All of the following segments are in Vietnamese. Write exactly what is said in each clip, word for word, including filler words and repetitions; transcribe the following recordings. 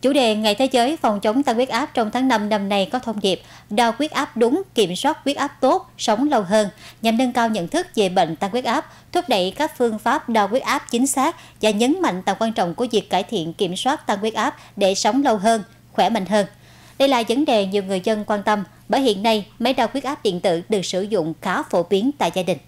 Chủ đề Ngày Thế giới phòng chống tăng huyết áp trong tháng năm năm nay có thông điệp đo huyết áp đúng, kiểm soát huyết áp tốt, sống lâu hơn, nhằm nâng cao nhận thức về bệnh tăng huyết áp, thúc đẩy các phương pháp đo huyết áp chính xác và nhấn mạnh tầm quan trọng của việc cải thiện kiểm soát tăng huyết áp để sống lâu hơn, khỏe mạnh hơn. Đây là vấn đề nhiều người dân quan tâm bởi hiện nay máy đo huyết áp điện tử được sử dụng khá phổ biến tại gia đình.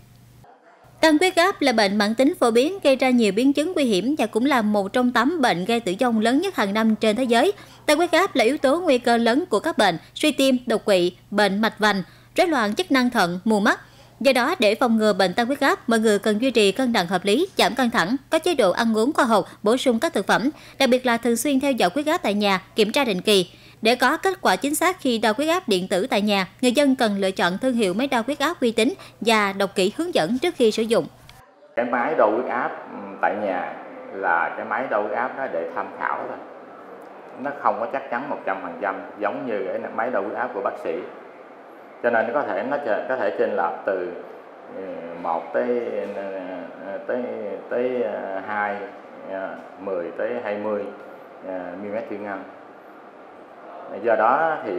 Tăng huyết áp là bệnh mãn tính phổ biến gây ra nhiều biến chứng nguy hiểm và cũng là một trong tám bệnh gây tử vong lớn nhất hàng năm trên thế giới. Tăng huyết áp là yếu tố nguy cơ lớn của các bệnh suy tim, đột quỵ, bệnh mạch vành, rối loạn chức năng thận, mù mắt. Do đó, để phòng ngừa bệnh tăng huyết áp, mọi người cần duy trì cân bằng hợp lý, giảm căng thẳng, có chế độ ăn uống khoa học, bổ sung các thực phẩm, đặc biệt là thường xuyên theo dõi huyết áp tại nhà, kiểm tra định kỳ. Để có kết quả chính xác khi đo huyết áp điện tử tại nhà, người dân cần lựa chọn thương hiệu máy đo huyết áp uy tín và đọc kỹ hướng dẫn trước khi sử dụng. Cái máy đo huyết áp tại nhà là cái máy đo huyết áp đó để tham khảo thôi. Nó không có chắc chắn một trăm phần trăm giống như cái máy đo huyết áp của bác sĩ. Cho nên nó có thể nó có thể chênh lệch từ một tới tới tới hai, mười tới hai mươi mi li mét trên ngăn. Do đó thì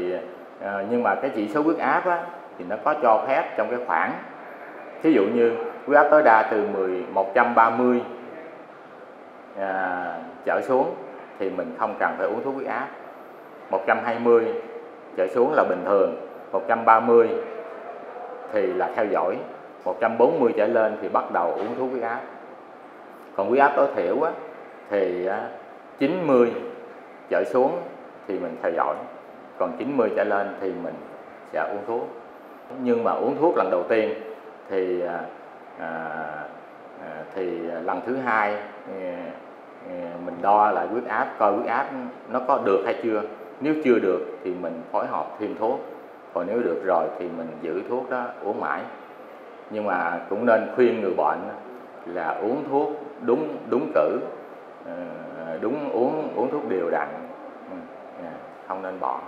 nhưng mà cái chỉ số huyết áp á, thì nó có cho phép trong cái khoảng, thí dụ như huyết áp tối đa từ mười một trăm ba mươi à, trở xuống thì mình không cần phải uống thuốc huyết áp, một trăm hai mươi trở xuống là bình thường, một trăm ba mươi thì là theo dõi, một trăm bốn mươi trở lên thì bắt đầu uống thuốc huyết áp. Còn huyết áp tối thiểu á, thì chín mươi trở xuống thì mình theo dõi, còn chín mươi trở lên thì mình sẽ uống thuốc. Nhưng mà uống thuốc lần đầu tiên thì à, thì lần thứ hai mình đo lại huyết áp, coi huyết áp nó có được hay chưa. Nếu chưa được thì mình phối hợp thêm thuốc, còn nếu được rồi thì mình giữ thuốc đó uống mãi. Nhưng mà cũng nên khuyên người bệnh là uống thuốc đúng đúng cử, đúng uống uống thuốc đều đặn, không nên bỏ.